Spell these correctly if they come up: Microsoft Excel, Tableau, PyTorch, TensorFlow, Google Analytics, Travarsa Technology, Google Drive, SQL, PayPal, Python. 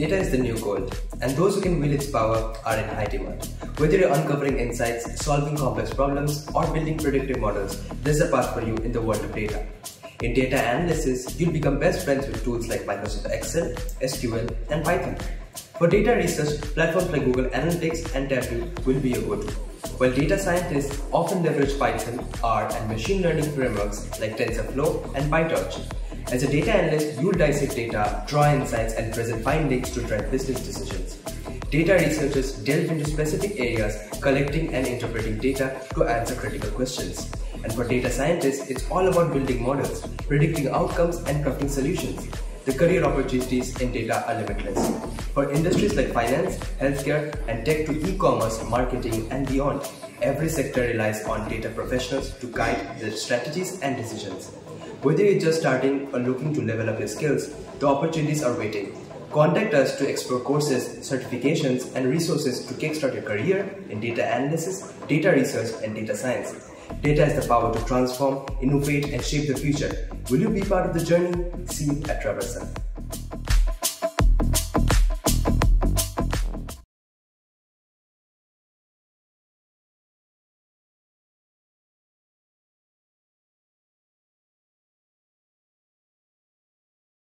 data is the new gold, and those who can wield its power are in high demand. Whether you're uncovering insights, solving complex problems, or building predictive models, there's a path for you in the world of data. In data analysis, you'll become best friends with tools like Microsoft Excel, SQL, and Python. For data research, platforms like Google Analytics and Tableau will be your go-to, while data scientists often leverage Python, R, and machine learning frameworks like TensorFlow and PyTorch. As a data analyst, you'll dissect data, draw insights, and present findings to drive business decisions. Data researchers delve into specific areas, collecting and interpreting data to answer critical questions. And for data scientists, it's all about building models, predicting outcomes, and crafting solutions. The career opportunities in data are limitless. For industries like finance, healthcare, and tech to e-commerce, marketing, and beyond, every sector relies on data professionals to guide their strategies and decisions. Whether you're just starting or looking to level up your skills, the opportunities are waiting. Contact us to explore courses, certifications, and resources to kickstart your career in data analysis, data research, and data science. Data is the power to transform, innovate, and shape the future. Will you be part of the journey? See you at Travarsa.